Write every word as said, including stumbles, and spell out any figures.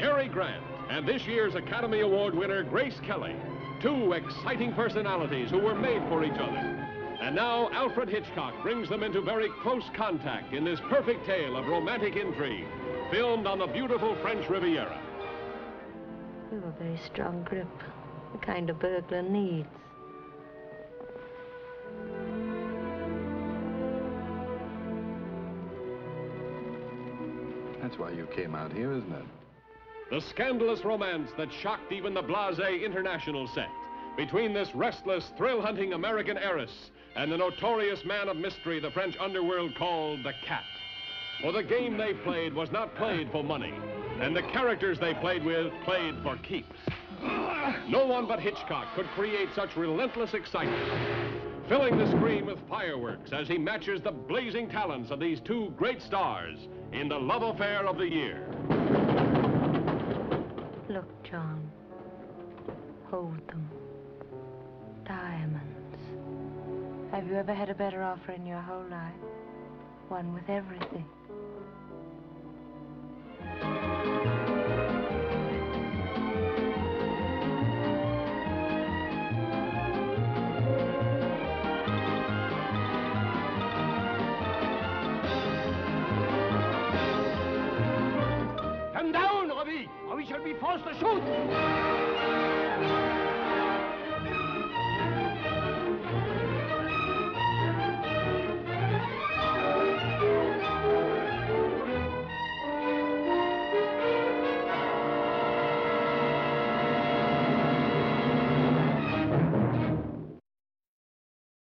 Cary Grant and this year's Academy Award winner, Grace Kelly. Two exciting personalities who were made for each other. And now Alfred Hitchcock brings them into very close contact in this perfect tale of romantic intrigue, filmed on the beautiful French Riviera. You've a very strong grip, the kind a burglar needs. That's why you came out here, isn't it? The scandalous romance that shocked even the blasé international set between this restless, thrill-hunting American heiress and the notorious man of mystery the French underworld called the Cat. For the game they played was not played for money, and the characters they played with played for keeps. No one but Hitchcock could create such relentless excitement, filling the screen with fireworks as he matches the blazing talents of these two great stars in the love affair of the year. Look, John, hold them. Diamonds. Have you ever had a better offer in your whole life? One with everything. Come down, Robbie, or we shall be forced to shoot!